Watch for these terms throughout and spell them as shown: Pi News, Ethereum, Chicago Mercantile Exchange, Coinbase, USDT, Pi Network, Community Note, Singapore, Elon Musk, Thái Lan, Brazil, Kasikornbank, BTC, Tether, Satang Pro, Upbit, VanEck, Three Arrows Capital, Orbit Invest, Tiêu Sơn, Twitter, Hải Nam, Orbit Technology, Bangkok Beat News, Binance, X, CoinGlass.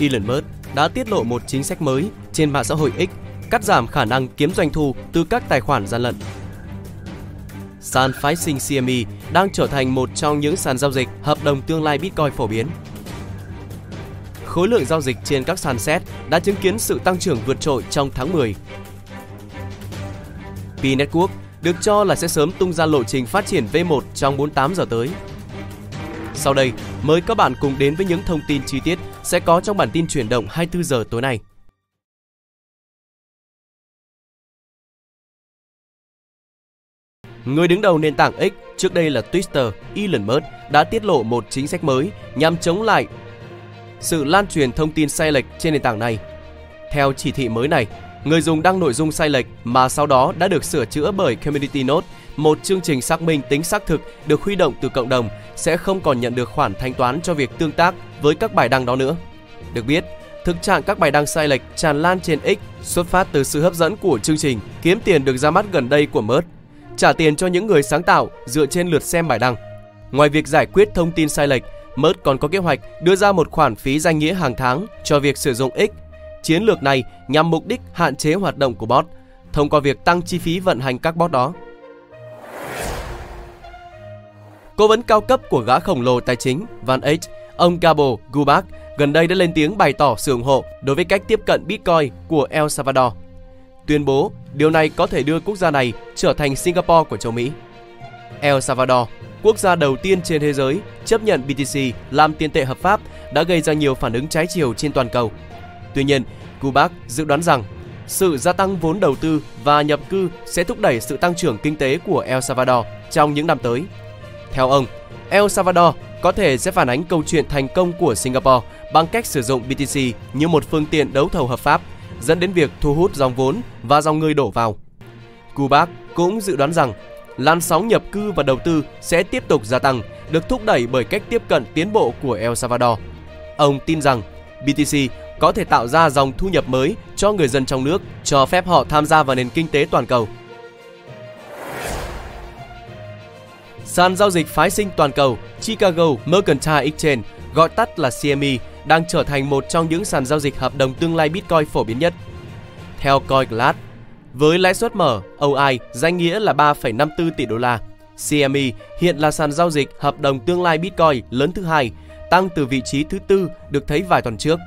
Elon Musk đã tiết lộ một chính sách mới trên mạng xã hội X cắt giảm khả năng kiếm doanh thu từ các tài khoản gian lận. Sàn phái sinh CME đang trở thành một trong những sàn giao dịch hợp đồng tương lai Bitcoin phổ biến. Khối lượng giao dịch trên các sàn SET đã chứng kiến sự tăng trưởng vượt trội trong tháng 10. Pi Network được cho là sẽ sớm tung ra lộ trình phát triển V1 trong 48 giờ tới. Sau đây, mời các bạn cùng đến với những thông tin chi tiết sẽ có trong bản tin chuyển động 24 giờ tối nay. Người đứng đầu nền tảng X, trước đây là Twitter, Elon Musk đã tiết lộ một chính sách mới nhằm chống lại sự lan truyền thông tin sai lệch trên nền tảng này. Theo chỉ thị mới này, người dùng đăng nội dung sai lệch mà sau đó đã được sửa chữa bởi Community Note, một chương trình xác minh tính xác thực được huy động từ cộng đồng, sẽ không còn nhận được khoản thanh toán cho việc tương tác với các bài đăng đó nữa. Được biết, thực trạng các bài đăng sai lệch tràn lan trên X xuất phát từ sự hấp dẫn của chương trình kiếm tiền được ra mắt gần đây của Musk, trả tiền cho những người sáng tạo dựa trên lượt xem bài đăng. Ngoài việc giải quyết thông tin sai lệch, Musk còn có kế hoạch đưa ra một khoản phí danh nghĩa hàng tháng cho việc sử dụng X. Chiến lược này nhằm mục đích hạn chế hoạt động của bot thông qua việc tăng chi phí vận hành các bot đó. Cố vấn cao cấp của gã khổng lồ tài chính Van H, ông Cabo Guback, gần đây đã lên tiếng bày tỏ sự ủng hộ đối với cách tiếp cận Bitcoin của El Salvador, tuyên bố điều này có thể đưa quốc gia này trở thành Singapore của châu Mỹ. El Salvador, quốc gia đầu tiên trên thế giới chấp nhận BTC làm tiền tệ hợp pháp, đã gây ra nhiều phản ứng trái chiều trên toàn cầu. Tuy nhiên, Guback dự đoán rằng sự gia tăng vốn đầu tư và nhập cư sẽ thúc đẩy sự tăng trưởng kinh tế của El Salvador trong những năm tới. Theo ông, El Salvador có thể sẽ phản ánh câu chuyện thành công của Singapore bằng cách sử dụng BTC như một phương tiện đấu thầu hợp pháp, dẫn đến việc thu hút dòng vốn và dòng người đổ vào. Guback cũng dự đoán rằng làn sóng nhập cư và đầu tư sẽ tiếp tục gia tăng, được thúc đẩy bởi cách tiếp cận tiến bộ của El Salvador. Ông tin rằng BTC có thể tạo ra dòng thu nhập mới cho người dân trong nước, cho phép họ tham gia vào nền kinh tế toàn cầu. Sàn giao dịch phái sinh toàn cầu Chicago Mercantile Exchange, gọi tắt là CME, đang trở thành một trong những sàn giao dịch hợp đồng tương lai Bitcoin phổ biến nhất. Theo CoinGlass, với lãi suất mở OI danh nghĩa là 3,54 tỷ đô la, CME hiện là sàn giao dịch hợp đồng tương lai Bitcoin lớn thứ hai, tăng từ vị trí thứ tư được thấy vài tuần trước.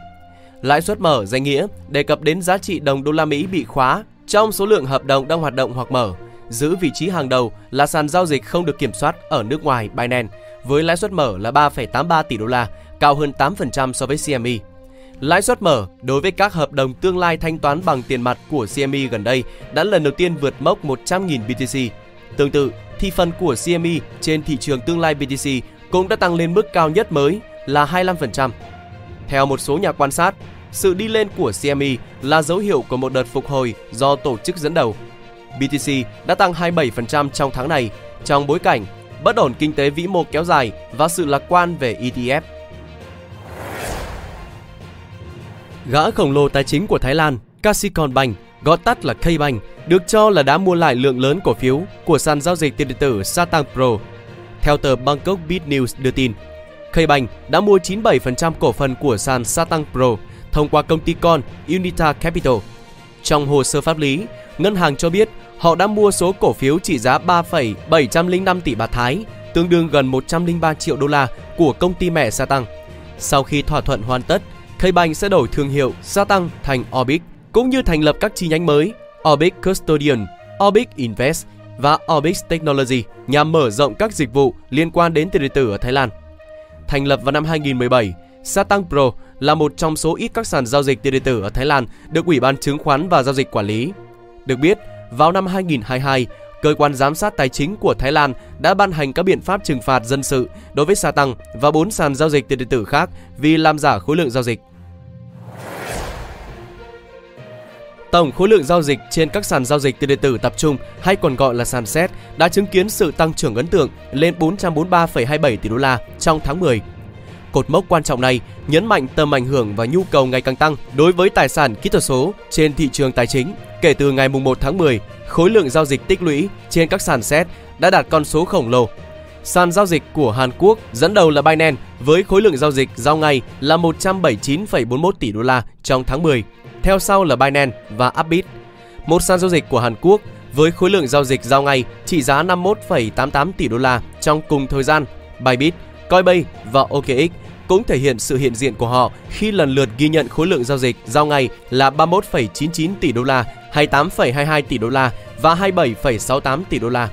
Lãi suất mở danh nghĩa đề cập đến giá trị đồng đô la Mỹ bị khóa trong số lượng hợp đồng đang hoạt động hoặc mở. Giữ vị trí hàng đầu là sàn giao dịch không được kiểm soát ở nước ngoài Binance, với lãi suất mở là 3,83 tỷ đô la, cao hơn 8% so với CME. Lãi suất mở đối với các hợp đồng tương lai thanh toán bằng tiền mặt của CME gần đây đã lần đầu tiên vượt mốc 100.000 BTC. Tương tự, thị phần của CME trên thị trường tương lai BTC cũng đã tăng lên mức cao nhất mới là 25%. Theo một số nhà quan sát, sự đi lên của CME là dấu hiệu của một đợt phục hồi do tổ chức dẫn đầu. BTC đã tăng 27% trong tháng này, trong bối cảnh bất ổn kinh tế vĩ mô kéo dài và sự lạc quan về ETF. Gã khổng lồ tài chính của Thái Lan, Kasikornbank, gọi tắt là K-Bank, được cho là đã mua lại lượng lớn cổ phiếu của sàn giao dịch tiền điện tử Satang Pro. Theo tờ Bangkok Beat News đưa tin, K-Bank đã mua 97% cổ phần của sàn Satang Pro thông qua công ty con Unita Capital. Trong hồ sơ pháp lý, ngân hàng cho biết họ đã mua số cổ phiếu trị giá 3,705 tỷ baht Thái, tương đương gần 103 triệu đô la của công ty mẹ Satang. Sau khi thỏa thuận hoàn tất, K-Bank sẽ đổi thương hiệu Satang thành Orbit, cũng như thành lập các chi nhánh mới Orbit Custodian, Orbit Invest và Orbit Technology nhằm mở rộng các dịch vụ liên quan đến tiền điện tử ở Thái Lan. Thành lập vào năm 2017, Satang Pro là một trong số ít các sàn giao dịch tiền điện tử ở Thái Lan được Ủy ban Chứng khoán và Giao dịch quản lý. Được biết, vào năm 2022, Cơ quan Giám sát Tài chính của Thái Lan đã ban hành các biện pháp trừng phạt dân sự đối với Satang và 4 sàn giao dịch tiền điện tử khác vì làm giả khối lượng giao dịch. Tổng khối lượng giao dịch trên các sàn giao dịch tiền điện tử tập trung hay còn gọi là sàn SET đã chứng kiến sự tăng trưởng ấn tượng lên 443,27 tỷ đô la trong tháng 10. Cột mốc quan trọng này nhấn mạnh tầm ảnh hưởng và nhu cầu ngày càng tăng đối với tài sản kỹ thuật số trên thị trường tài chính. Kể từ ngày 1 tháng 10, khối lượng giao dịch tích lũy trên các sàn SET đã đạt con số khổng lồ. Sàn giao dịch của Hàn Quốc dẫn đầu là Binance với khối lượng giao dịch giao ngày là 179,41 tỷ đô la trong tháng 10. Theo sau là Binance và Upbit. Một sàn giao dịch của Hàn Quốc với khối lượng giao dịch giao ngày trị giá 51,88 tỷ đô la trong cùng thời gian. Bybit, Coinbase và OKX cũng thể hiện sự hiện diện của họ khi lần lượt ghi nhận khối lượng giao dịch giao ngày là 31,99 tỷ đô la, 28,22 tỷ đô la và 27,68 tỷ đô la.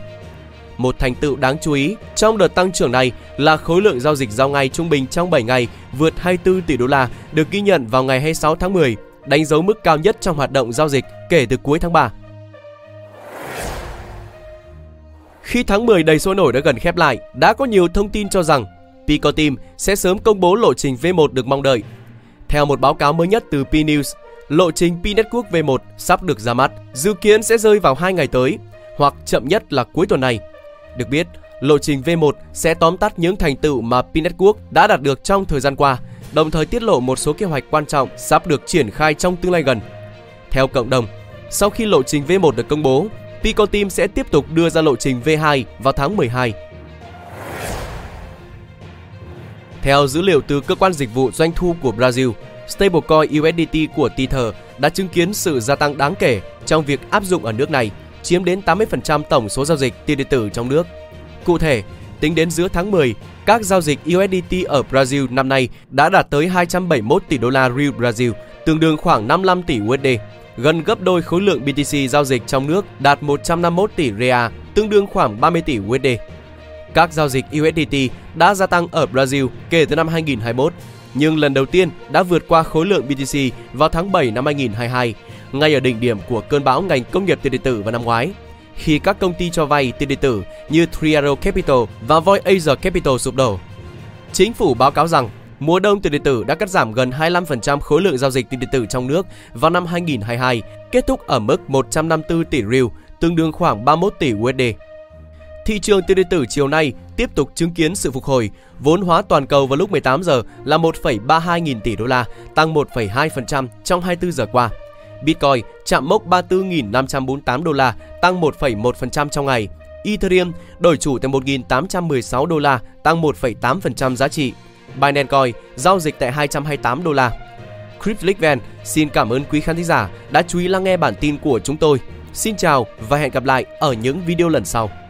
Một thành tựu đáng chú ý trong đợt tăng trưởng này là khối lượng giao dịch giao ngày trung bình trong 7 ngày vượt 24 tỷ đô la được ghi nhận vào ngày 26 tháng 10, đánh dấu mức cao nhất trong hoạt động giao dịch kể từ cuối tháng 3. Khi tháng 10 đầy sôi nổi đã gần khép lại, đã có nhiều thông tin cho rằng Pico Team sẽ sớm công bố lộ trình V1 được mong đợi. Theo một báo cáo mới nhất từ Pi News, lộ trình Pi Network V1 sắp được ra mắt, dự kiến sẽ rơi vào 2 ngày tới, hoặc chậm nhất là cuối tuần này. Được biết, lộ trình V1 sẽ tóm tắt những thành tựu mà Pi Network đã đạt được trong thời gian qua, đồng thời tiết lộ một số kế hoạch quan trọng sắp được triển khai trong tương lai gần. Theo cộng đồng, sau khi lộ trình V1 được công bố, Pico Team sẽ tiếp tục đưa ra lộ trình V2 vào tháng 12. Theo dữ liệu từ cơ quan dịch vụ doanh thu của Brazil, stablecoin USDT của Tether đã chứng kiến sự gia tăng đáng kể trong việc áp dụng ở nước này, chiếm đến 80% tổng số giao dịch tiền điện tử trong nước. Cụ thể, tính đến giữa tháng 10, các giao dịch USDT ở Brazil năm nay đã đạt tới 271 tỷ đô la Real Brazil, tương đương khoảng 55 tỷ USD, gần gấp đôi khối lượng BTC giao dịch trong nước đạt 151 tỷ Rea, tương đương khoảng 30 tỷ USD. Các giao dịch USDT đã gia tăng ở Brazil kể từ năm 2021, nhưng lần đầu tiên đã vượt qua khối lượng BTC vào tháng 7 năm 2022, ngay ở đỉnh điểm của cơn bão ngành công nghiệp tiền điện tử vào năm ngoái, khi các công ty cho vay tiền điện tử như Three Arrows Capital và Voyager Capital sụp đổ. Chính phủ báo cáo rằng mùa đông tiền điện tử đã cắt giảm gần 25% khối lượng giao dịch tiền điện tử trong nước vào năm 2022, kết thúc ở mức 154 tỷ Real, tương đương khoảng 31 tỷ USD. Thị trường tiền điện tử chiều nay tiếp tục chứng kiến sự phục hồi, vốn hóa toàn cầu vào lúc 18 giờ là 1,32 nghìn tỷ đô la, tăng 1,2% trong 24 giờ qua. Bitcoin chạm mốc 34.548 đô la, tăng 1,1% trong ngày. Ethereum đổi chủ tại 1.816 đô la, tăng 1,8% giá trị. Binance Coin giao dịch tại 228 đô la. CryptoLickVan xin cảm ơn quý khán thính giả đã chú ý lắng nghe bản tin của chúng tôi. Xin chào và hẹn gặp lại ở những video lần sau.